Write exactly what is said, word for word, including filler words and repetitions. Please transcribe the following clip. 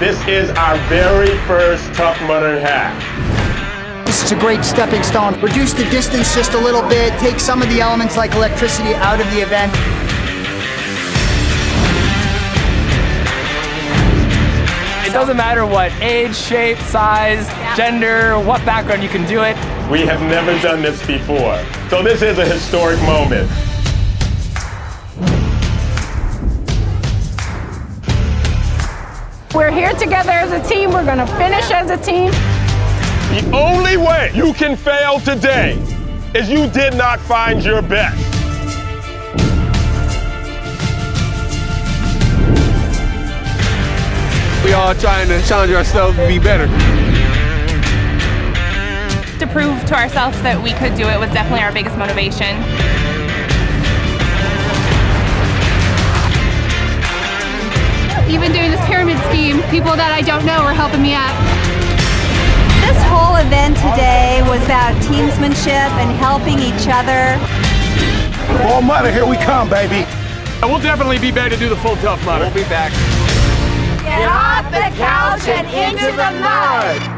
This is our very first Tough Mudder hack. This is a great stepping stone. Reduce the distance just a little bit, take some of the elements like electricity out of the event. It doesn't matter what age, shape, size, gender, what background, you can do it. We have never done this before, so this is a historic moment. We're here together as a team. We're going to finish as a team. The only way you can fail today is you did not find your best. We are trying to challenge ourselves to be better. To prove to ourselves that we could do it was definitely our biggest motivation. Even doing this pyramid scheme, people that I don't know are helping me out. This whole event today was about teamsmanship and helping each other. All Mudder, here we come, baby. And we'll definitely be back to do the full Tough Mudder. We'll be back. Get off the couch and into the mud.